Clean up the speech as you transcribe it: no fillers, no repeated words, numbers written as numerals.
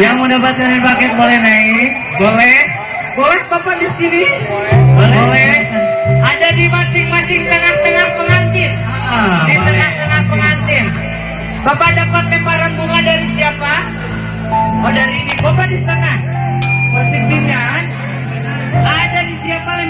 Yang mau dapatkan paket boleh naik, boleh. Boleh Bapak di sini? Boleh. Boleh. Ada di masing-masing tengah-tengah pengantin. Di tengah-tengah pengantin. Bapak dapat lemparan bunga dari siapa? Oh dari ini. Bapak di tengah. Posisinya ada di siapa?